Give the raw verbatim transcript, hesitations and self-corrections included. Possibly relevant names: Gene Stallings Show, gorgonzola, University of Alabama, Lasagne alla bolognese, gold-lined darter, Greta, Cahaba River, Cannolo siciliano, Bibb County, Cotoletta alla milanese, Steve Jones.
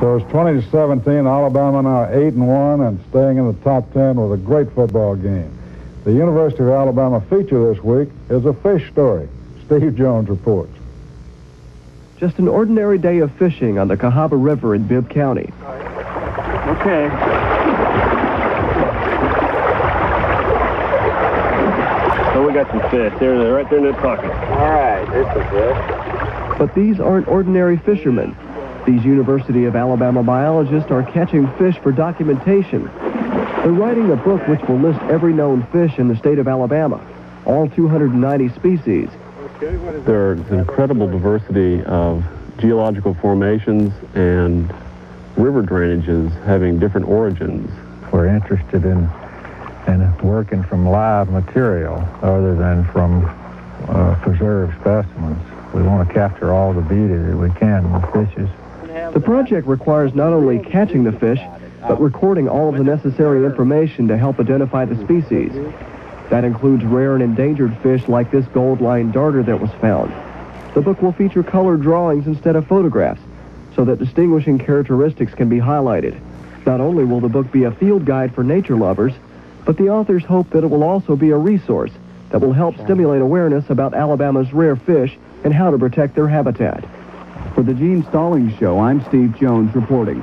So it's twenty to seventeen, Alabama now eight and one and staying in the top ten with a great football game. The University of Alabama feature this week is a fish story. Steve Jones reports. Just an ordinary day of fishing on the Cahaba River in Bibb County. Okay. So we got some fish. They're right there in the pocket. All right, there's some fish. But these aren't ordinary fishermen. These University of Alabama biologists are catching fish for documentation. They're writing a book which will list every known fish in the state of Alabama, all two hundred ninety species. There's an incredible diversity of geological formations and river drainages having different origins. We're interested in, in working from live material other than from uh, preserved specimens. We want to capture all the beauty that we can with fishes. The project requires not only catching the fish, but recording all of the necessary information to help identify the species. That includes rare and endangered fish like this gold-lined darter that was found. The book will feature color drawings instead of photographs, so that distinguishing characteristics can be highlighted. Not only will the book be a field guide for nature lovers, but the authors hope that it will also be a resource that will help stimulate awareness about Alabama's rare fish and how to protect their habitat. For the Gene Stallings Show, I'm Steve Jones reporting.